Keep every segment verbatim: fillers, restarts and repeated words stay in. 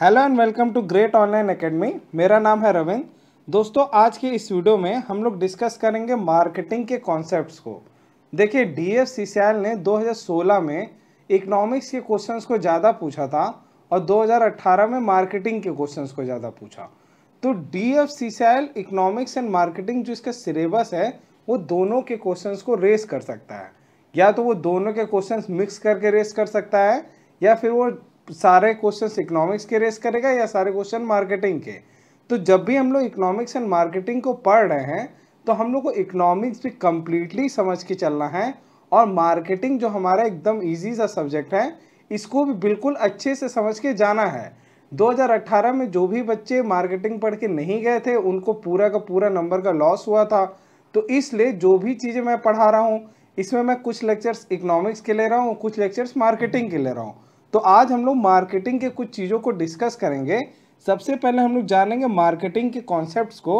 Hello and welcome to great online academy. मेरा नाम है रविंद्र। दोस्तों आज की इस वीडियो में हम लोग डिस्कस करेंगे मार्केटिंग के कॉन्सेप्ट्स को। देखिए डीएफसीसीआईएल ने दो हज़ार सोलह में इकोनॉमिक्स के क्वेश्चंस को ज़्यादा पूछा था और दो हज़ार अठारह में मार्केटिंग के क्वेश्चंस को ज़्यादा पूछा। तो डीएफसीसीआईएल इकोनॉमिक्स एंड मार्केटिंग जो इसका सिलेबस है वो दोनों के क्वेश्चंस को रेस कर सकता है, या तो वो दोनों के क्वेश्चंस मिक्स करके रेस कर सकता है, या फिर वो सारे क्वेश्चंस इकोनॉमिक्स के रेस करेगा या सारे क्वेश्चन मार्केटिंग के। तो जब भी हम लोग इकोनॉमिक्स एंड मार्केटिंग को पढ़ रहे हैं तो हम लोग को इकोनॉमिक्स भी कम्प्लीटली समझ के चलना है और मार्केटिंग जो हमारा एकदम इजी सा सब्जेक्ट है इसको भी बिल्कुल अच्छे से समझ के जाना है। दो हज़ार अठारह में जो भी बच्चे मार्केटिंग पढ़ के नहीं गए थे उनको पूरा का पूरा नंबर का लॉस हुआ था। तो इसलिए जो भी चीज़ें मैं पढ़ा रहा हूँ इसमें मैं कुछ लेक्चर्स इकोनॉमिक्स के ले रहा हूँ, कुछ लेक्चर्स मार्केटिंग के ले रहा हूँ। तो आज हम लोग मार्केटिंग के कुछ चीज़ों को डिस्कस करेंगे। सबसे पहले हम लोग जानेंगे मार्केटिंग के कॉन्सेप्ट्स को,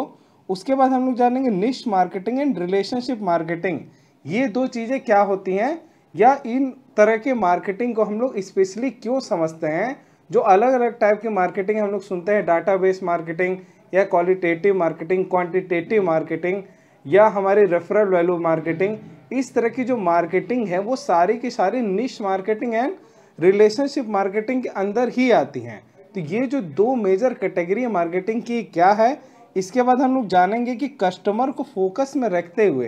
उसके बाद हम लोग जानेंगे niche marketing and relationship marketing, ये दो चीज़ें क्या होती हैं या इन तरह के मार्केटिंग को हम लोग स्पेशली क्यों समझते हैं। जो अलग अलग टाइप की मार्केटिंग हम लोग सुनते हैं, डाटाबेस मार्केटिंग या क्वालिटेटिव मार्केटिंग, क्वांटिटेटिव मार्केटिंग या हमारे रेफरल वैल्यू मार्केटिंग, इस तरह की जो मार्केटिंग है वो सारी की सारी niche marketing and relationship marketing के अंदर ही आती हैं। तो ये जो दो मेजर कैटेगरी मार्केटिंग की क्या है, इसके बाद हम लोग जानेंगे कि कस्टमर को फोकस में रखते हुए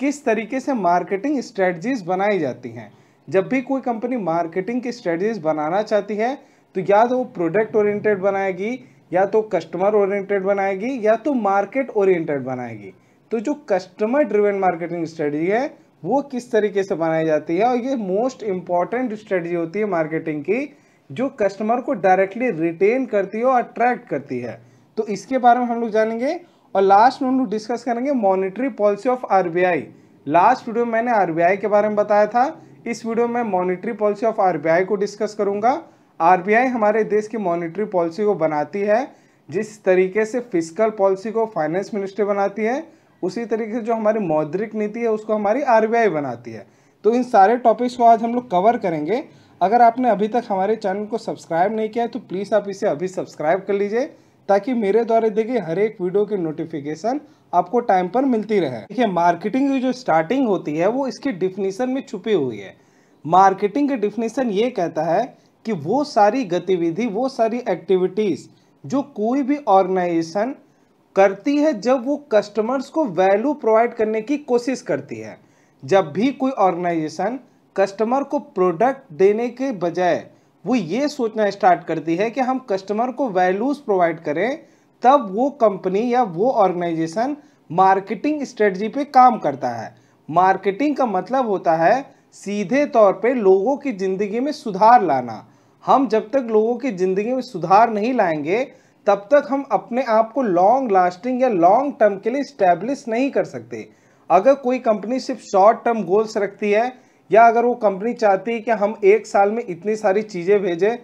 किस तरीके से मार्केटिंग स्ट्रेटजीज बनाई जाती हैं। जब भी कोई कंपनी मार्केटिंग की स्ट्रेटजीज बनाना चाहती है तो या तो वो प्रोडक्ट ओरिएंटेड बनाएगी, या तो कस्टमर ओरिएंटेड बनाएगी, या तो मार्केट ओरिएंटेड बनाएगी। तो जो कस्टमर ड्रिवन मार्केटिंग स्ट्रेटजी है वो किस तरीके से बनाई जाती है, और ये मोस्ट इम्पॉर्टेंट स्ट्रेटजी होती है मार्केटिंग की जो कस्टमर को डायरेक्टली रिटेन करती है और अट्रैक्ट करती है। तो इसके बारे में हम लोग जानेंगे। और लास्ट में हम लोग डिस्कस करेंगे monetary policy of RBI. Last video में मैंने आरबीआई के बारे में बताया था, इस वीडियो में मॉनेटरी पॉलिसी ऑफ आरबीआई को डिस्कस करूंगा। आरबीआई हमारे देश की मॉनेटरी पॉलिसी को बनाती है, जिस तरीके से फिस्कल पॉलिसी को फाइनेंस मिनिस्ट्री बनाती है उसी तरीके से जो हमारी मौद्रिक नीति है उसको हमारी आरबीआई बनाती है। तो इन सारे टॉपिक्स को आज हम लोग कवर करेंगे। अगर आपने अभी तक हमारे चैनल को सब्सक्राइब नहीं किया है तो प्लीज़ आप इसे अभी सब्सक्राइब कर लीजिए ताकि मेरे द्वारा देखिए हर एक वीडियो की नोटिफिकेशन आपको टाइम पर मिलती रहे। देखिए मार्केटिंग की जो स्टार्टिंग होती है वो इसकी डिफिनीसन में छुपी हुई है। मार्केटिंग का डिफिनीसन ये कहता है कि वो सारी गतिविधि, वो सारी एक्टिविटीज़ जो कोई भी ऑर्गेनाइजेशन करती है जब वो कस्टमर्स को वैल्यू प्रोवाइड करने की कोशिश करती है। जब भी कोई ऑर्गेनाइजेशन कस्टमर को प्रोडक्ट देने के बजाय वो ये सोचना स्टार्ट करती है कि हम कस्टमर को वैल्यूज़ प्रोवाइड करें, तब वो कंपनी या वो ऑर्गेनाइजेशन मार्केटिंग स्ट्रेटजी पे काम करता है। मार्केटिंग का मतलब होता है सीधे तौर पे लोगों की ज़िंदगी में सुधार लाना। हम जब तक लोगों की ज़िंदगी में सुधार नहीं लाएंगे तब तक हम अपने आप को लॉन्ग लास्टिंग या लॉन्ग टर्म के लिए स्टैब्लिश नहीं कर सकते। अगर कोई कंपनी सिर्फ शॉर्ट टर्म गोल्स रखती है, या अगर वो कंपनी चाहती है कि हम एक साल में इतनी सारी चीज़ें भेजें,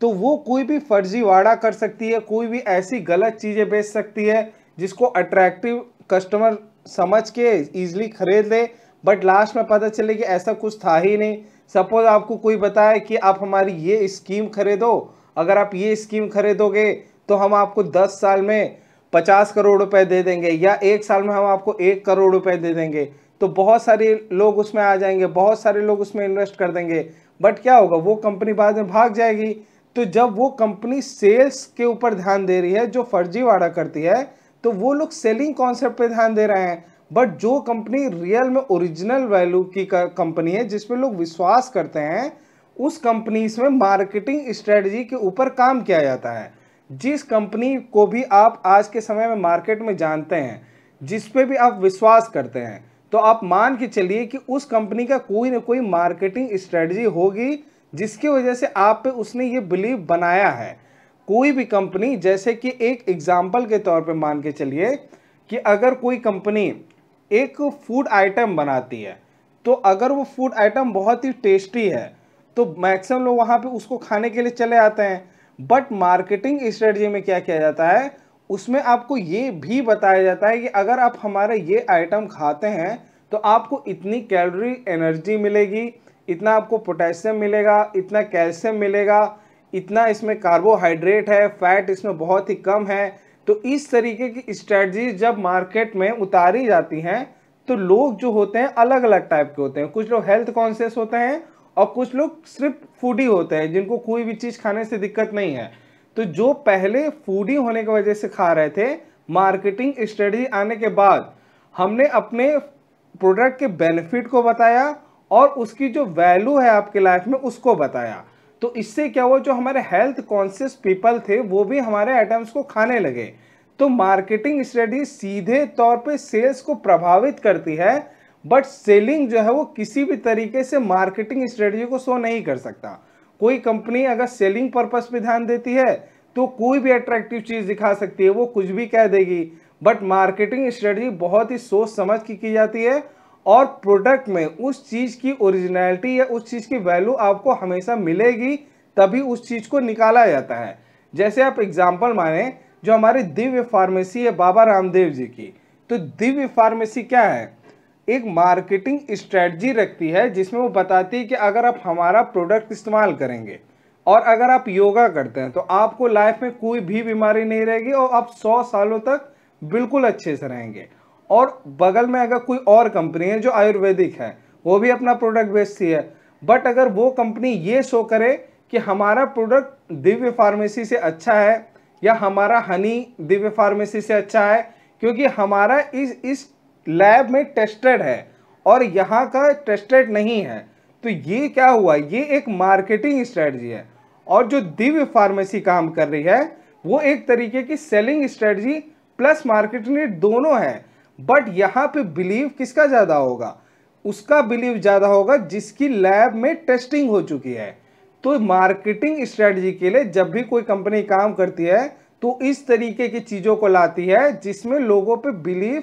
तो वो कोई भी फर्जीवाड़ा कर सकती है, कोई भी ऐसी गलत चीज़ें बेच सकती है जिसको अट्रैक्टिव कस्टमर समझ के ईजिली खरीद ले, बट लास्ट में पता चले कि ऐसा कुछ था ही नहीं। सपोज आपको कोई बताए कि आप हमारी ये स्कीम खरीदो, अगर आप ये स्कीम खरीदोगे तो हम आपको दस साल में पचास करोड़ रुपए दे देंगे, या एक साल में हम आपको एक करोड़ रुपए दे देंगे। तो बहुत सारे लोग उसमें आ जाएंगे, बहुत सारे लोग उसमें इन्वेस्ट कर देंगे, बट क्या होगा, वो कंपनी बाद में भाग जाएगी। तो जब वो कंपनी सेल्स के ऊपर ध्यान दे रही है, जो फर्जीवाड़ा करती है, तो वो लोग सेलिंग कॉन्सेप्ट पे ध्यान दे रहे हैं, बट जो कंपनी रियल में ओरिजिनल वैल्यू की कंपनी है जिसपे लोग विश्वास करते हैं, उस कंपनीज में मार्केटिंग स्ट्रेटजी के ऊपर काम किया जाता है। जिस कंपनी को भी आप आज के समय में मार्केट में जानते हैं, जिस पे भी आप विश्वास करते हैं, तो आप मान के चलिए कि उस कंपनी का कोई ना कोई मार्केटिंग स्ट्रेटजी होगी जिसकी वजह से आप पे उसने ये बिलीव बनाया है। कोई भी कंपनी, जैसे कि एक एग्जाम्पल के तौर पे मान के चलिए कि अगर कोई कंपनी एक फूड आइटम बनाती है, तो अगर वो फूड आइटम बहुत ही टेस्टी है तो मैक्सिमम लोग वहाँ पर उसको खाने के लिए चले आते हैं। बट मार्केटिंग स्ट्रेटजी में क्या किया जाता है, उसमें आपको ये भी बताया जाता है कि अगर आप हमारा ये आइटम खाते हैं तो आपको इतनी कैलोरी एनर्जी मिलेगी, इतना आपको पोटेशियम मिलेगा, इतना कैल्शियम मिलेगा, इतना इसमें कार्बोहाइड्रेट है, फैट इसमें बहुत ही कम है। तो इस तरीके की स्ट्रेटजीज जब मार्केट में उतारी जाती हैं तो लोग जो होते हैं अलग अलग टाइप के होते हैं। कुछ लोग हेल्थ कॉन्शियस होते हैं और कुछ लोग सिर्फ फूडी होते हैं जिनको कोई भी चीज़ खाने से दिक्कत नहीं है। तो जो पहले फूडी होने की वजह से खा रहे थे, मार्केटिंग स्ट्रेटजी आने के बाद हमने अपने प्रोडक्ट के बेनिफिट को बताया और उसकी जो वैल्यू है आपके लाइफ में उसको बताया। तो इससे क्या हुआ, जो हमारे हेल्थ कॉन्शियस पीपल थे वो भी हमारे आइटम्स को खाने लगे। तो मार्केटिंग स्ट्रेटजी सीधे तौर पे सेल्स को प्रभावित करती है, बट सेलिंग जो है वो किसी भी तरीके से मार्केटिंग स्ट्रेटजी को शो नहीं कर सकता। कोई कंपनी अगर सेलिंग पर्पस पे ध्यान देती है तो कोई भी अट्रैक्टिव चीज़ दिखा सकती है, वो कुछ भी कह देगी। बट मार्केटिंग स्ट्रेटजी बहुत ही सोच समझ की की जाती है और प्रोडक्ट में उस चीज़ की ओरिजिनलिटी या उस चीज़ की वैल्यू आपको हमेशा मिलेगी, तभी उस चीज़ को निकाला जाता है। जैसे आप एग्जाम्पल माने, जो हमारी दिव्य फार्मेसी है बाबा रामदेव जी की, तो दिव्य फार्मेसी क्या है, एक मार्केटिंग स्ट्रेटजी रखती है जिसमें वो बताती है कि अगर आप हमारा प्रोडक्ट इस्तेमाल करेंगे और अगर आप योगा करते हैं तो आपको लाइफ में कोई भी बीमारी नहीं रहेगी और आप सौ सालों तक बिल्कुल अच्छे से रहेंगे। और बगल में अगर कोई और कंपनी है जो आयुर्वेदिक है, वो भी अपना प्रोडक्ट बेचती है, बट अगर वो कंपनी ये शो करे कि हमारा प्रोडक्ट दिव्य फार्मेसी से अच्छा है या हमारा हनी दिव्य फार्मेसी से अच्छा है क्योंकि हमारा इस इस लैब में टेस्टेड है और यहाँ का टेस्टेड नहीं है, तो ये क्या हुआ, ये एक मार्केटिंग स्ट्रेटजी है। और जो दिव्य फार्मेसी काम कर रही है वो एक तरीके की सेलिंग स्ट्रेटजी प्लस मार्केटिंग दोनों है। बट यहाँ पे बिलीव किसका ज़्यादा होगा, उसका बिलीव ज़्यादा होगा जिसकी लैब में टेस्टिंग हो चुकी है। तो मार्केटिंग स्ट्रेटजी के लिए जब भी कोई कंपनी काम करती है तो इस तरीके की चीज़ों को लाती है जिसमें लोगों पे बिलीव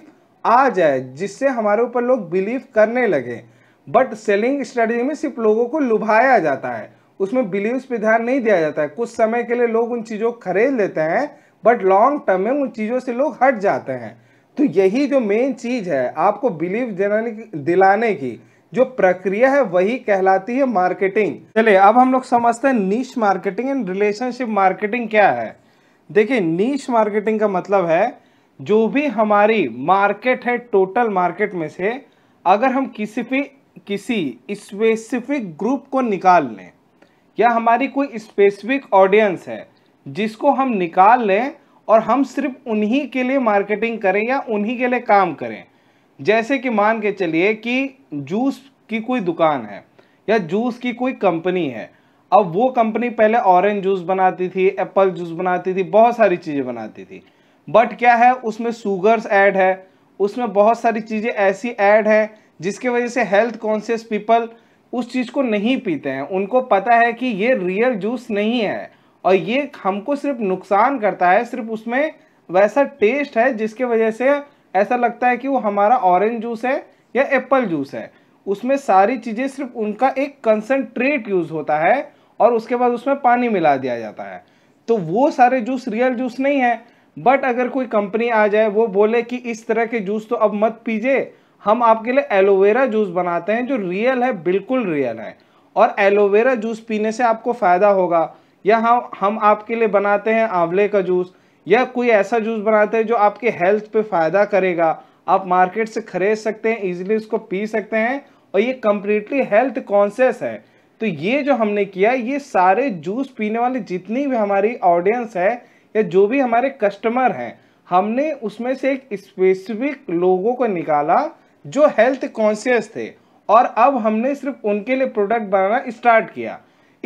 आ जाए, जिससे हमारे ऊपर लोग बिलीव करने लगे। बट सेलिंग स्ट्रेटजी में सिर्फ लोगों को लुभाया जाता है, उसमें बिलीव्स पे ध्यान नहीं दिया जाता है। कुछ समय के लिए लोग उन चीज़ों को खरीद लेते हैं बट लॉन्ग टर्म में उन चीज़ों से लोग हट जाते हैं। तो यही जो मेन चीज़ है आपको बिलीव दिलाने की दिलाने की जो प्रक्रिया है वही कहलाती है मार्केटिंग। चलिए अब हम लोग समझते हैं niche marketing and relationship marketing क्या है। देखिए नीश मार्केटिंग का मतलब है जो भी हमारी मार्केट है टोटल मार्केट में से अगर हम किसी भी किसी स्पेसिफिक ग्रुप को निकाल लें या हमारी कोई स्पेसिफिक ऑडियंस है जिसको हम निकाल लें और हम सिर्फ उन्हीं के लिए मार्केटिंग करें या उन्हीं के लिए काम करें। जैसे कि मान के चलिए कि जूस की कोई दुकान है या जूस की कोई कंपनी है। अब वो कंपनी पहले ऑरेंज जूस बनाती थी, एप्पल जूस बनाती थी, बहुत सारी चीज़ें बनाती थी, बट क्या है उसमें शुगर्स ऐड है, उसमें बहुत सारी चीज़ें ऐसी ऐड हैं जिसके वजह से हेल्थ कॉन्शियस पीपल उस चीज़ को नहीं पीते हैं। उनको पता है कि ये रियल जूस नहीं है और ये हमको सिर्फ नुकसान करता है, सिर्फ उसमें वैसा टेस्ट है जिसके वजह से ऐसा लगता है कि वो हमारा ऑरेंज जूस है या एप्पल जूस है। उसमें सारी चीज़ें सिर्फ उनका एक कंसनट्रेट यूज़ होता है और उसके बाद उसमें पानी मिला दिया जाता है, तो वो सारे जूस रियल जूस नहीं है। बट अगर कोई कंपनी आ जाए वो बोले कि इस तरह के जूस तो अब मत पीजिए, हम आपके लिए एलोवेरा जूस बनाते हैं जो रियल है, बिल्कुल रियल है और एलोवेरा जूस पीने से आपको फ़ायदा होगा, या हम हम आपके लिए बनाते हैं आंवले का जूस या कोई ऐसा जूस बनाते हैं जो आपके हेल्थ पे फ़ायदा करेगा, आप मार्केट से खरीद सकते हैं, इजीली उसको पी सकते हैं और ये कम्प्लीटली हेल्थ कॉन्शियस है। तो ये जो हमने किया, ये सारे जूस पीने वाले जितनी भी हमारी ऑडियंस है या जो भी हमारे कस्टमर हैं, हमने उसमें से एक स्पेसिफिक लोगों को निकाला जो हेल्थ कॉन्शियस थे और अब हमने सिर्फ उनके लिए प्रोडक्ट बनाना स्टार्ट किया।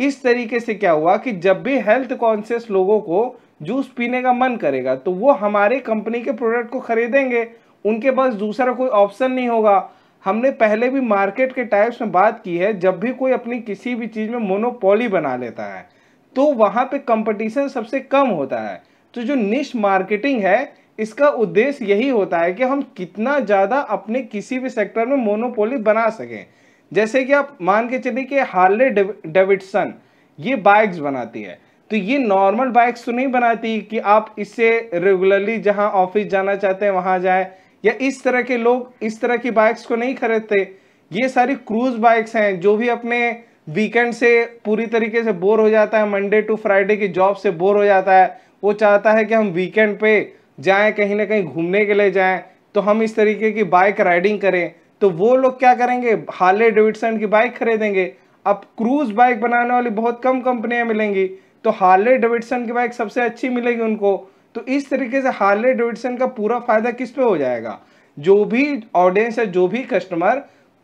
इस तरीके से क्या हुआ कि जब भी हेल्थ कॉन्शियस लोगों को जूस पीने का मन करेगा तो वो हमारे कंपनी के प्रोडक्ट को खरीदेंगे, उनके पास दूसरा कोई ऑप्शन नहीं होगा। हमने पहले भी मार्केट के टाइप्स में बात की है, जब भी कोई अपनी किसी भी चीज़ में मोनोपोली बना लेता है तो वहाँ पे कंपटीशन सबसे कम होता है। तो जो निश मार्केटिंग है इसका उद्देश्य यही होता है कि हम कितना ज़्यादा अपने किसी भी सेक्टर में मोनोपोली बना सकें। जैसे कि आप मान के चलिए कि हार्ले डेविडसन ये बाइक्स बनाती है, तो ये नॉर्मल बाइक्स तो नहीं बनाती कि आप इससे रेगुलरली जहाँ ऑफिस जाना चाहते हैं वहाँ जाए, या इस तरह के लोग इस तरह की बाइक्स को नहीं खरीदते। ये सारी क्रूज़ बाइक्स हैं जो भी अपने वीकेंड से पूरी तरीके से बोर हो जाता है, मंडे टू फ्राइडे की जॉब से बोर हो जाता है, वो चाहता है कि हम वीकेंड पे जाएं, कहीं ना कहीं घूमने के लिए जाएं, तो हम इस तरीके की बाइक राइडिंग करें, तो वो लोग क्या करेंगे, हार्ले डेविडसन की बाइक खरीदेंगे। अब क्रूज बाइक बनाने वाली बहुत कम कंपनियां मिलेंगी, तो हार्ले डेविडसन की बाइक सबसे अच्छी मिलेगी उनको। तो इस तरीके से हार्ले डेविडसन का पूरा फायदा किस पे हो जाएगा, जो भी ऑडियंस है, जो भी कस्टमर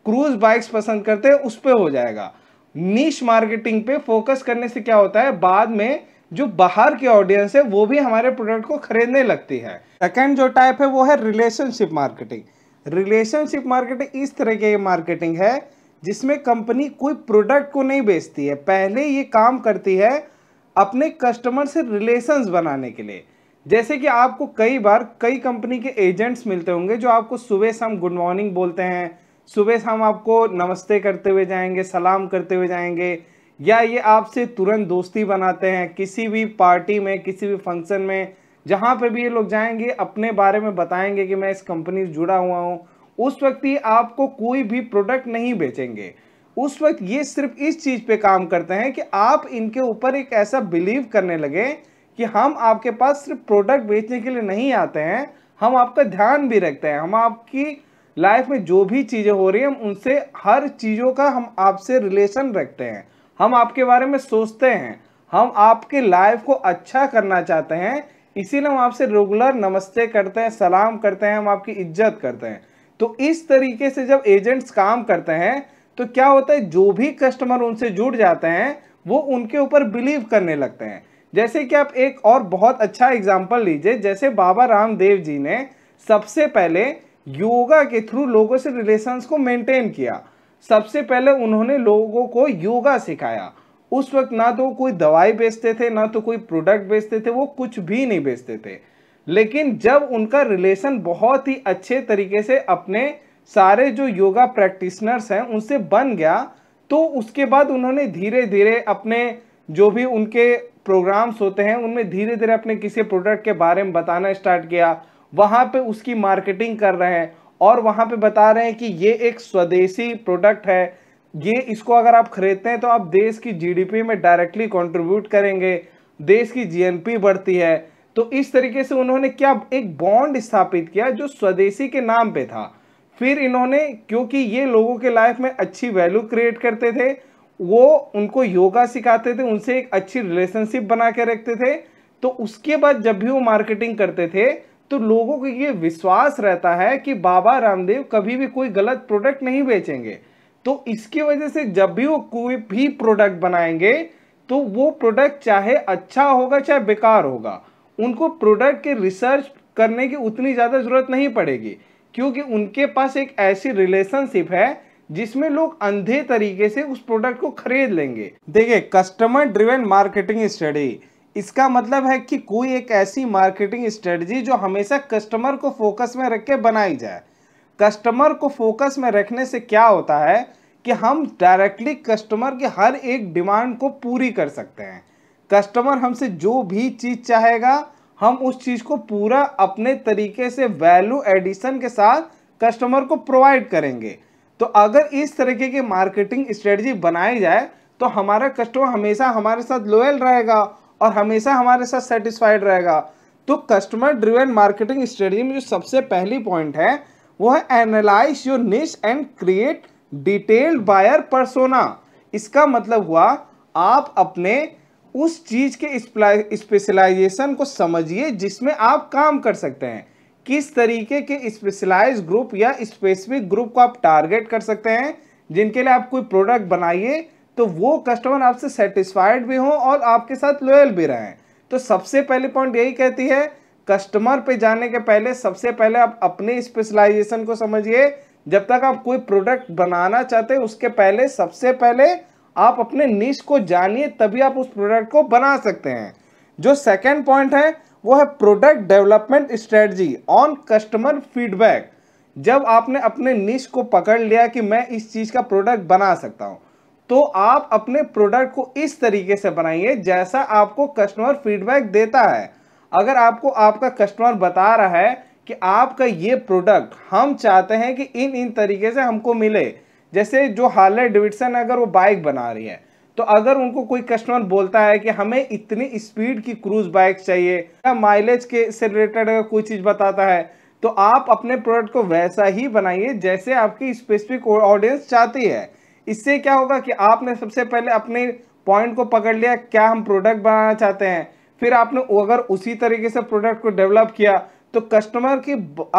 क्रूज बाइक्स पसंद करते हैं उस पे हो जाएगा। नीश मार्केटिंग पे फोकस करने से क्या होता है, बाद में जो बाहर की ऑडियंस है वो भी हमारे प्रोडक्ट को खरीदने लगती है। सेकंड जो टाइप है वो है रिलेशनशिप मार्केटिंग। रिलेशनशिप मार्केटिंग इस तरह की मार्केटिंग है जिसमें कंपनी कोई प्रोडक्ट को नहीं बेचती है, पहले ये काम करती है अपने कस्टमर से रिलेशंस बनाने के लिए। जैसे कि आपको कई बार कई कंपनी के एजेंट्स मिलते होंगे जो आपको सुबह शाम गुड मॉर्निंग बोलते हैं, सुबह शाम आपको नमस्ते करते हुए जाएंगे, सलाम करते हुए जाएंगे, या ये आपसे तुरंत दोस्ती बनाते हैं। किसी भी पार्टी में, किसी भी फंक्शन में, जहाँ पे भी ये लोग जाएंगे अपने बारे में बताएंगे कि मैं इस कंपनी से जुड़ा हुआ हूँ। उस वक्त ये आपको कोई भी प्रोडक्ट नहीं बेचेंगे, उस वक्त ये सिर्फ इस चीज़ पे काम करते हैं कि आप इनके ऊपर एक ऐसा बिलीव करने लगे कि हम आपके पास सिर्फ प्रोडक्ट बेचने के लिए नहीं आते हैं, हम आपका ध्यान भी रखते हैं, हम आपकी लाइफ में जो भी चीज़ें हो रही हैं हम उनसे, हर चीज़ों का हम आपसे रिलेशन रखते हैं, हम आपके बारे में सोचते हैं, हम आपके लाइफ को अच्छा करना चाहते हैं, इसीलिए हम आपसे रेगुलर नमस्ते करते हैं, सलाम करते हैं, हम आपकी इज्जत करते हैं। तो इस तरीके से जब एजेंट्स काम करते हैं तो क्या होता है, जो भी कस्टमर उनसे जुड़ जाते हैं वो उनके ऊपर बिलीव करने लगते हैं। जैसे कि आप एक और बहुत अच्छा एग्जाम्पल लीजिए, जैसे बाबा रामदेव जी ने सबसे पहले योगा के थ्रू लोगों से रिलेशंस को मेंटेन किया। सबसे पहले उन्होंने लोगों को योगा सिखाया। उस वक्त ना तो कोई दवाई बेचते थे, ना तो कोई प्रोडक्ट बेचते थे, वो कुछ भी नहीं बेचते थे, लेकिन जब उनका रिलेशन बहुत ही अच्छे तरीके से अपने सारे जो योगा प्रैक्टिशनर्स हैं उनसे बन गया, तो उसके बाद उन्होंने धीरे धीरे अपने जो भी उनके प्रोग्राम्स होते हैं उनमें धीरे धीरे अपने किसी प्रोडक्ट के बारे में बताना स्टार्ट किया, वहाँ पे उसकी मार्केटिंग कर रहे हैं और वहाँ पे बता रहे हैं कि ये एक स्वदेशी प्रोडक्ट है, ये इसको अगर आप खरीदते हैं तो आप देश की जीडीपी में डायरेक्टली कंट्रीब्यूट करेंगे, देश की जीएनपी बढ़ती है। तो इस तरीके से उन्होंने क्या एक बॉन्ड स्थापित किया जो स्वदेशी के नाम पे था। फिर इन्होंने, क्योंकि ये लोगों के लाइफ में अच्छी वैल्यू क्रिएट करते थे, वो उनको योगा सिखाते थे, उनसे एक अच्छी रिलेशनशिप बना के रखते थे, तो उसके बाद जब भी वो मार्केटिंग करते थे तो लोगों को ये विश्वास रहता है कि बाबा रामदेव कभी भी कोई गलत प्रोडक्ट नहीं बेचेंगे। तो इसकी वजह से जब भी वो कोई भी प्रोडक्ट बनाएंगे तो वो प्रोडक्ट चाहे अच्छा होगा चाहे बेकार होगा, उनको प्रोडक्ट के रिसर्च करने की उतनी ज़्यादा ज़रूरत नहीं पड़ेगी, क्योंकि उनके पास एक ऐसी रिलेशनशिप है जिसमें लोग अंधे तरीके से उस प्रोडक्ट को खरीद लेंगे। देखिए, कस्टमर ड्रिवन मार्केटिंग स्टडी, इसका मतलब है कि कोई एक ऐसी मार्केटिंग स्ट्रेटजी जो हमेशा कस्टमर को फोकस में रख के बनाई जाए। कस्टमर को फोकस में रखने से क्या होता है कि हम डायरेक्टली कस्टमर के हर एक डिमांड को पूरी कर सकते हैं। कस्टमर हमसे जो भी चीज़ चाहेगा हम उस चीज़ को पूरा अपने तरीके से वैल्यू एडिशन के साथ कस्टमर को प्रोवाइड करेंगे। तो अगर इस तरीके की मार्केटिंग स्ट्रेटजी बनाई जाए तो हमारा कस्टमर हमेशा हमारे साथ लॉयल रहेगा और हमेशा हमारे साथ सेटिस्फाइड रहेगा। तो कस्टमर ड्रिवन मार्केटिंग स्ट्रेटजी में जो सबसे पहली पॉइंट है वो है analyse your niche and create detailed buyer persona. इसका मतलब हुआ आप अपने उस चीज़ के स्पेशलाइजेशन को समझिए जिसमें आप काम कर सकते हैं, किस तरीके के स्पेशलाइज ग्रुप या स्पेसिफिक ग्रुप को आप टारगेट कर सकते हैं जिनके लिए आप कोई प्रोडक्ट बनाइए तो वो कस्टमर आपसे सेटिस्फाइड भी हों और आपके साथ लॉयल भी रहें। तो सबसे पहले पॉइंट यही कहती है, कस्टमर पे जाने के पहले सबसे पहले आप अपने स्पेशलाइजेशन को समझिए। जब तक आप कोई प्रोडक्ट बनाना चाहते हैं उसके पहले सबसे पहले आप अपने निश को जानिए, तभी आप उस प्रोडक्ट को बना सकते हैं। जो सेकेंड पॉइंट है वो है product development strategy on customer feedback. जब आपने अपने निश को पकड़ लिया कि मैं इस चीज़ का प्रोडक्ट बना सकता हूँ, तो आप अपने प्रोडक्ट को इस तरीके से बनाइए जैसा आपको कस्टमर फीडबैक देता है। अगर आपको आपका कस्टमर बता रहा है कि आपका ये प्रोडक्ट हम चाहते हैं कि इन इन तरीके से हमको मिले, जैसे जो हार्ले डेविडसन अगर वो बाइक बना रही है तो अगर उनको कोई कस्टमर बोलता है कि हमें इतनी स्पीड की क्रूज बाइक चाहिए या माइलेज के से रिलेटेड अगर कोई चीज़ बताता है, तो आप अपने प्रोडक्ट को वैसा ही बनाइए जैसे आपकी स्पेसिफिक ऑडियंस चाहती है। इससे क्या होगा कि आपने सबसे पहले अपने पॉइंट को पकड़ लिया, क्या हम प्रोडक्ट बनाना चाहते हैं, फिर आपने अगर उसी तरीके से प्रोडक्ट को डेवलप किया तो कस्टमर की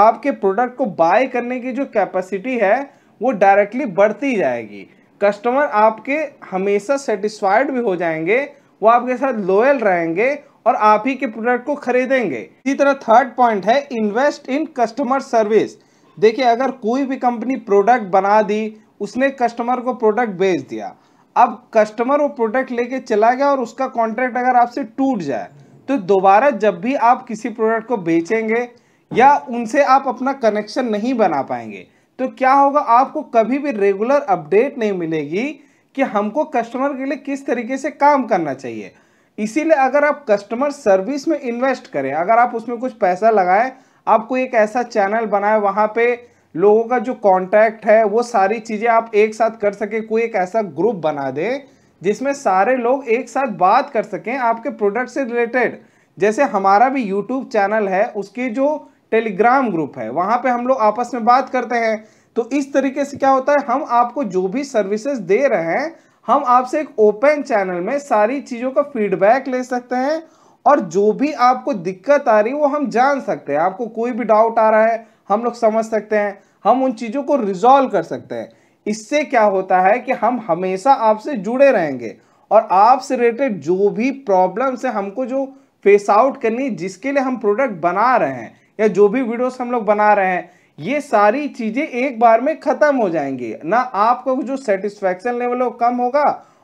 आपके प्रोडक्ट को बाय करने की जो कैपेसिटी है वो डायरेक्टली बढ़ती जाएगी। कस्टमर आपके हमेशा सेटिस्फाइड भी हो जाएंगे, वो आपके साथ लॉयल रहेंगे और आप ही के प्रोडक्ट को खरीदेंगे। इसी तरह थर्ड पॉइंट है इन्वेस्ट इन कस्टमर सर्विस। देखिए, अगर कोई भी कंपनी प्रोडक्ट बना दी, उसने कस्टमर को प्रोडक्ट बेच दिया, अब कस्टमर वो प्रोडक्ट लेके चला गया और उसका कॉन्ट्रैक्ट अगर आपसे टूट जाए तो दोबारा जब भी आप किसी प्रोडक्ट को बेचेंगे या उनसे आप अपना कनेक्शन नहीं बना पाएंगे तो क्या होगा, आपको कभी भी रेगुलर अपडेट नहीं मिलेगी कि हमको कस्टमर के लिए किस तरीके से काम करना चाहिए। इसीलिए अगर आप कस्टमर सर्विस में इन्वेस्ट करें, अगर आप उसमें कुछ पैसा लगाएं, आपको एक ऐसा चैनल बनाए वहाँ पे लोगों का जो कांटेक्ट है वो सारी चीज़ें आप एक साथ कर सकें, कोई एक ऐसा ग्रुप बना दें जिसमें सारे लोग एक साथ बात कर सकें आपके प्रोडक्ट से रिलेटेड। जैसे हमारा भी यूट्यूब चैनल है, उसकी जो टेलीग्राम ग्रुप है वहाँ पे हम लोग आपस में बात करते हैं, तो इस तरीके से क्या होता है, हम आपको जो भी सर्विसेज दे रहे हैं हम आपसे एक ओपन चैनल में सारी चीज़ों का फीडबैक ले सकते हैं और जो भी आपको दिक्कत आ रही है वो हम जान सकते हैं। आपको कोई भी डाउट आ रहा है हम लोग समझ सकते हैं, हम उन चीज़ों को रिजॉल्व कर सकते हैं। इससे क्या होता है कि हम हमेशा आपसे जुड़े रहेंगे और आपसे रिलेटेड जो भी प्रॉब्लम्स है हमको जो फेस आउट करनी जिसके लिए हम प्रोडक्ट बना रहे हैं या जो भी वीडियोस हम लोग बना रहे हैं, ये सारी चीज़ें एक बार में ख़त्म हो जाएंगी। ना आपका जो सेटिस्फैक्शन लेवल है वो कम होगा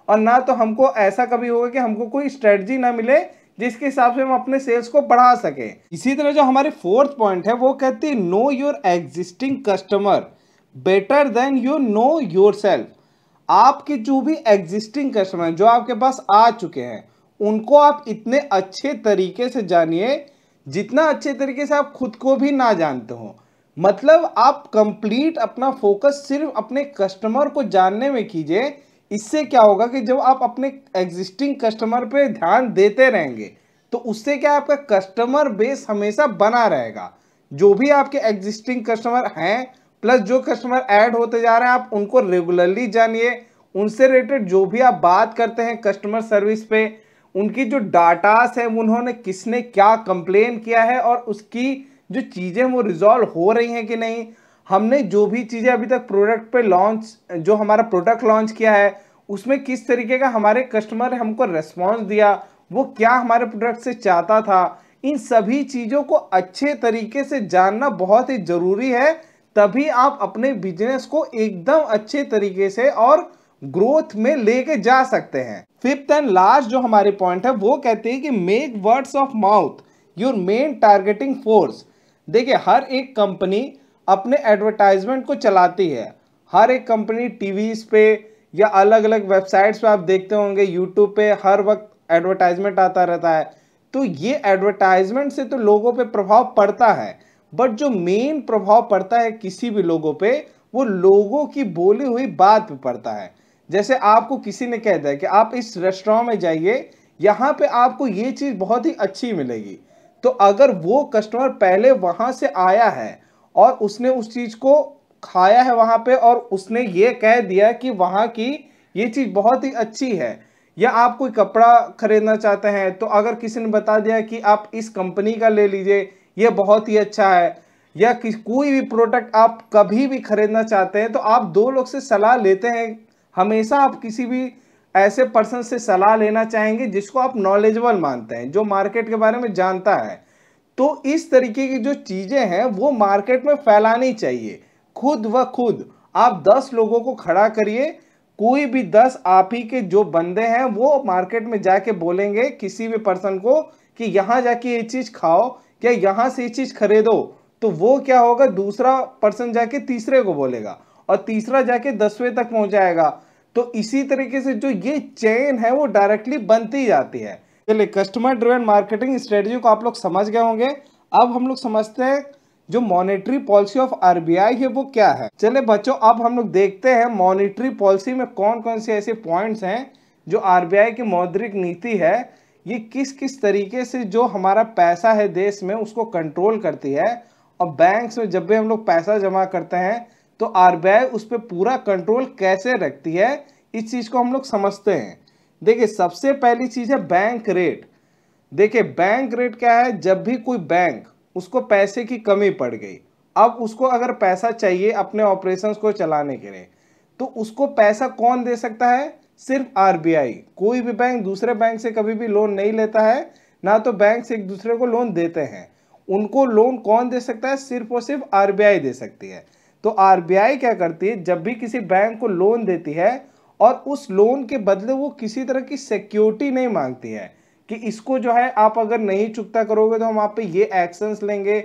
और ना तो हमको ऐसा कभी होगा कि हमको कोई स्ट्रेटजी ना मिले जिसके हिसाब से हम अपने सेल्स को बढ़ा सकें। इसी तरह जो हमारी फोर्थ पॉइंट है वो कहती है know your existing customer better than you know yourself. आपके जो भी एग्जिस्टिंग कस्टमर जो आपके पास आ चुके हैं उनको आप इतने अच्छे तरीके से जानिए जितना अच्छे तरीके से आप खुद को भी ना जानते हो। मतलब आप कंप्लीट अपना फोकस सिर्फ अपने कस्टमर को जानने में कीजिए। इससे क्या होगा कि जब आप अपने एग्जिस्टिंग कस्टमर पे ध्यान देते रहेंगे तो उससे क्या आपका कस्टमर बेस हमेशा बना रहेगा। जो भी आपके एग्जिस्टिंग कस्टमर हैं प्लस जो कस्टमर ऐड होते जा रहे हैं आप उनको रेगुलरली जानिए। उनसे रिलेटेड जो भी आप बात करते हैं कस्टमर सर्विस पे, उनकी जो डाटास है उन्होंने किसने क्या कंप्लेन किया है और उसकी जो चीज़ें वो रिजॉल्व हो रही हैं कि नहीं। हमने जो भी चीज़ें अभी तक प्रोडक्ट पे लॉन्च जो हमारा प्रोडक्ट लॉन्च किया है उसमें किस तरीके का हमारे कस्टमर हमको रिस्पांस दिया, वो क्या हमारे प्रोडक्ट से चाहता था, इन सभी चीज़ों को अच्छे तरीके से जानना बहुत ही ज़रूरी है। तभी आप अपने बिजनेस को एकदम अच्छे तरीके से और ग्रोथ में लेके जा सकते हैं। फिफ्थ एंड लास्ट जो हमारी पॉइंट है वो कहते हैं कि make words of mouth your main targeting force. देखिए, हर एक कंपनी अपने एडवर्टाइजमेंट को चलाती है। हर एक कंपनी टीवीज़ पे या अलग अलग वेबसाइट्स पे आप देखते होंगे, यूट्यूब पे हर वक्त एडवर्टाइजमेंट आता रहता है। तो ये एडवर्टाइजमेंट से तो लोगों पे प्रभाव पड़ता है, बट जो मेन प्रभाव पड़ता है किसी भी लोगों पे वो लोगों की बोली हुई बात पे पड़ता है। जैसे आपको किसी ने कह दिया कि आप इस रेस्टोरेंट में जाइए, यहाँ पे आपको ये चीज़ बहुत ही अच्छी मिलेगी, तो अगर वो कस्टमर पहले वहाँ से आया है और उसने उस चीज़ को खाया है वहाँ पे और उसने ये कह दिया कि वहाँ की ये चीज़ बहुत ही अच्छी है, या आप कोई कपड़ा खरीदना चाहते हैं तो अगर किसी ने बता दिया कि आप इस कंपनी का ले लीजिए ये बहुत ही अच्छा है, या कि कोई भी प्रोडक्ट आप कभी भी खरीदना चाहते हैं तो आप दो लोग से सलाह लेते हैं। हमेशा आप किसी भी ऐसे पर्सन से सलाह लेना चाहेंगे जिसको आप नॉलेजेबल मानते हैं, जो मार्केट के बारे में जानता है। तो इस तरीके की जो चीज़ें हैं वो मार्केट में फैलानी चाहिए। खुद व खुद आप दस लोगों को खड़ा करिए, कोई भी दस आप ही के जो बंदे हैं वो मार्केट में जाके बोलेंगे किसी भी पर्सन को कि यहाँ जाके ये चीज़ खाओ या यहाँ से ये चीज़ खरीदो, तो वो क्या होगा, दूसरा पर्सन जाके तीसरे को बोलेगा और तीसरा जाके दसवें तक पहुंच जाएगा। तो इसी तरीके से जो ये चेन है वो डायरेक्टली बनती जाती है। चलिए, कस्टमर ड्रिवन मार्केटिंग स्ट्रेटजी को आप लोग समझ गए होंगे। अब हम लोग समझते हैं जो मॉनेटरी पॉलिसी ऑफ आरबीआई है वो क्या है। चले बच्चों, अब हम लोग देखते हैं मॉनेटरी पॉलिसी में कौन कौन से ऐसे पॉइंट्स हैं जो आरबीआई की मौद्रिक नीति है, ये किस किस तरीके से जो हमारा पैसा है देश में उसको कंट्रोल करती है, और बैंक्स में जब भी हम लोग पैसा जमा करते हैं तो आरबीआई उस पर पूरा कंट्रोल कैसे रखती है, इस चीज़ को हम लोग समझते हैं। देखिए, सबसे पहली चीज़ है बैंक रेट। देखिए, बैंक रेट क्या है, जब भी कोई बैंक उसको पैसे की कमी पड़ गई, अब उसको अगर पैसा चाहिए अपने ऑपरेशंस को चलाने के लिए, तो उसको पैसा कौन दे सकता है, सिर्फ आरबीआई। कोई भी बैंक दूसरे बैंक से कभी भी लोन नहीं लेता है, ना तो बैंक से एक दूसरे को लोन देते हैं। उनको लोन कौन दे सकता है, सिर्फ और सिर्फ आरबीआई दे सकती है। तो आरबीआई क्या करती है, जब भी किसी बैंक को लोन देती है और उस लोन के बदले वो किसी तरह की सिक्योरिटी नहीं मांगती है कि इसको जो है आप अगर नहीं चुकता करोगे तो हम आप पे ये एक्शंस लेंगे,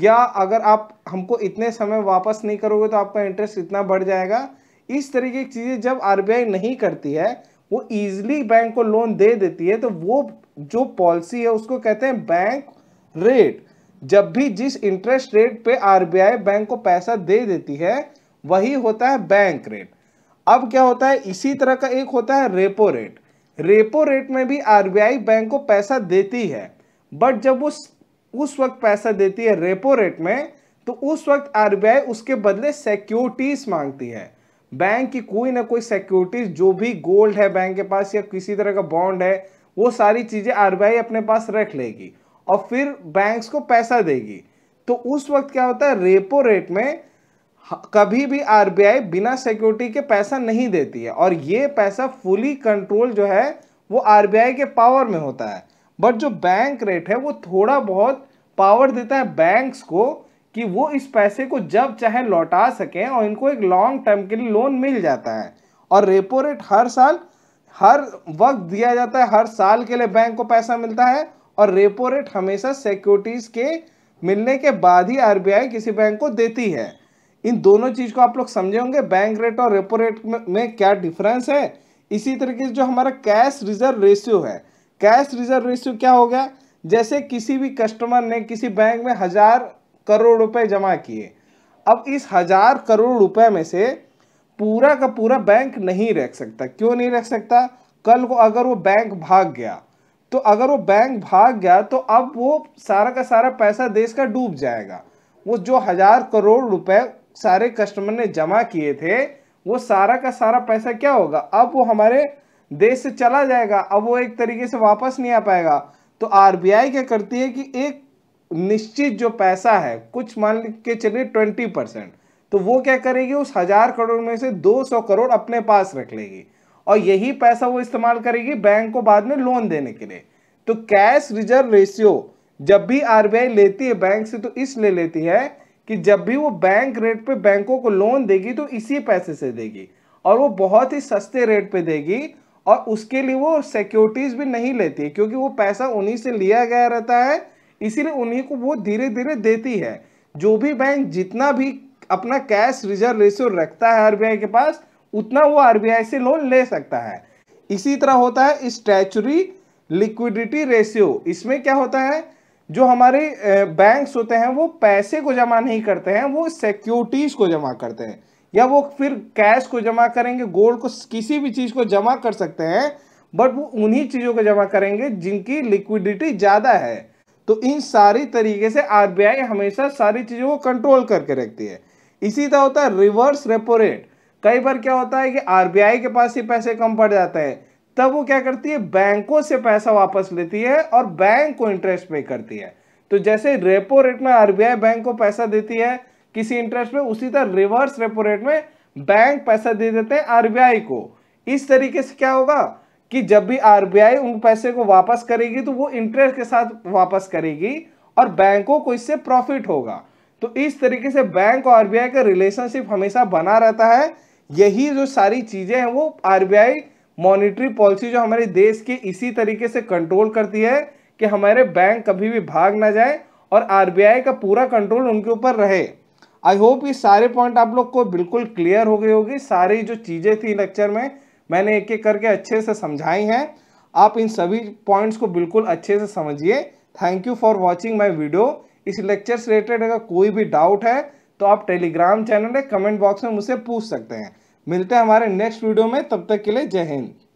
या अगर आप हमको इतने समय वापस नहीं करोगे तो आपका इंटरेस्ट इतना बढ़ जाएगा। इस तरीके की चीज़ें जब आरबीआई नहीं करती है, वो ईजिली बैंक को लोन दे देती है, तो वो जो पॉलिसी है उसको कहते हैं बैंक रेट। जब भी जिस इंटरेस्ट रेट पे आरबीआई बैंक को पैसा दे देती है वही होता है बैंक रेट। अब क्या होता है, इसी तरह का एक होता है रेपो रेट। रेपो रेट में भी आरबीआई बैंक को पैसा देती है, बट जब उस उस वक्त पैसा देती है रेपो रेट में, तो उस वक्त आरबीआई उसके बदले सिक्योरिटीज मांगती है। बैंक की कोई ना कोई सिक्योरिटीज, जो भी गोल्ड है बैंक के पास या किसी तरह का बॉन्ड है, वो सारी चीज़ें आरबीआई अपने पास रख लेगी और फिर बैंक्स को पैसा देगी। तो उस वक्त क्या होता है, रेपो रेट में कभी भी आरबीआई बिना सिक्योरिटी के पैसा नहीं देती है, और ये पैसा फुली कंट्रोल जो है वो आरबीआई के पावर में होता है। बट जो बैंक रेट है वो थोड़ा बहुत पावर देता है बैंक्स को कि वो इस पैसे को जब चाहे लौटा सकें, और इनको एक लॉन्ग टर्म के लिए लोन मिल जाता है। और रेपो रेट हर साल हर वक्त दिया जाता है, हर साल के लिए बैंक को पैसा मिलता है, और रेपो रेट हमेशा सिक्योरिटीज़ के मिलने के बाद ही आरबीआई किसी बैंक को देती है। इन दोनों चीज़ को आप लोग समझे होंगे, बैंक रेट और रेपो रेट में, में क्या डिफरेंस है। इसी तरीके से जो हमारा कैश रिजर्व रेशियो है, कैश रिजर्व रेशियो क्या हो गया, जैसे किसी भी कस्टमर ने किसी बैंक में हज़ार करोड़ रुपए जमा किए, अब इस हज़ार करोड़ रुपए में से पूरा का पूरा बैंक नहीं रख सकता। क्यों नहीं रख सकता, कल को अगर वो बैंक भाग गया, तो अगर वो बैंक भाग गया तो अब वो सारा का सारा पैसा देश का डूब जाएगा। वो जो हज़ार करोड़ रुपए सारे कस्टमर ने जमा किए थे, वो सारा का सारा पैसा क्या होगा, अब वो हमारे देश से चला जाएगा, अब वो एक तरीके से वापस नहीं आ पाएगा। तो आरबीआई क्या करती है कि एक निश्चित जो पैसा है, कुछ मान के चलिए ट्वेंटी परसेंट, तो वो क्या करेगी, उस हज़ार करोड़ में से दो सौ करोड़ अपने पास रख लेगी, और यही पैसा वो इस्तेमाल करेगी बैंक को बाद में लोन देने के लिए। तो कैश रिजर्व रेशियो जब भी आरबीआई लेती है बैंक से, तो इसलिए लेती है कि जब भी वो बैंक रेट पे बैंकों को लोन देगी तो इसी पैसे से देगी, और वो बहुत ही सस्ते रेट पे देगी, और उसके लिए वो सिक्योरिटीज़ भी नहीं लेती है, क्योंकि वो पैसा उन्हीं से लिया गया रहता है, इसीलिए उन्हीं को वो धीरे धीरे देती है। जो भी बैंक जितना भी अपना कैश रिजर्व रेशियो रखता है आरबीआई के पास, उतना वो आरबीआई से लोन ले सकता है। इसी तरह होता है स्टैच्यूटरी लिक्विडिटी रेशियो। इसमें क्या होता है, जो हमारे बैंक्स होते हैं वो पैसे को जमा नहीं करते हैं, वो सिक्योरिटीज़ को जमा करते हैं, या वो फिर कैश को जमा करेंगे, गोल्ड को, किसी भी चीज़ को जमा कर सकते हैं, बट वो उन्हीं चीज़ों को जमा करेंगे जिनकी लिक्विडिटी ज़्यादा है। तो इन सारी तरीके से आरबीआई हमेशा सारी चीज़ों को कंट्रोल करके रखती है। इसी तरह होता है रिवर्स रेपो रेट। कई बार क्या होता है कि आरबीआई के पास ही पैसे कम पड़ जाते हैं, तब वो क्या करती है, बैंकों से पैसा वापस लेती है और बैंक को इंटरेस्ट पे करती है। तो जैसे रेपो रेट में आरबीआई बैंक को पैसा देती है किसी इंटरेस्ट पे, उसी तरह रिवर्स रेपो रेट में बैंक पैसा दे देते हैं आरबीआई को। इस तरीके से क्या होगा कि जब भी आरबीआई उन पैसे को वापस करेगी तो वो इंटरेस्ट के साथ वापस करेगी, और बैंकों को इससे प्रॉफिट होगा। तो इस तरीके से बैंक और आरबीआई का रिलेशनशिप हमेशा बना रहता है। यही जो सारी चीज़ें हैं वो आरबीआई मॉनेटरी पॉलिसी जो हमारे देश के इसी तरीके से कंट्रोल करती है कि हमारे बैंक कभी भी भाग ना जाए, और आरबीआई का पूरा कंट्रोल उनके ऊपर रहे। आई होप ये सारे पॉइंट आप लोग को बिल्कुल क्लियर हो गई होगी। सारी जो चीज़ें थी लेक्चर में मैंने एक एक करके अच्छे से समझाई हैं, आप इन सभी पॉइंट्स को बिल्कुल अच्छे से समझिए। Thank you for watching my video. इस लेक्चर से रिलेटेड अगर कोई भी डाउट है तो आप टेलीग्राम चैनल है, कमेंट बॉक्स में मुझसे पूछ सकते हैं। मिलते हैं हमारे नेक्स्ट वीडियो में, तब तक के लिए जय हिंद।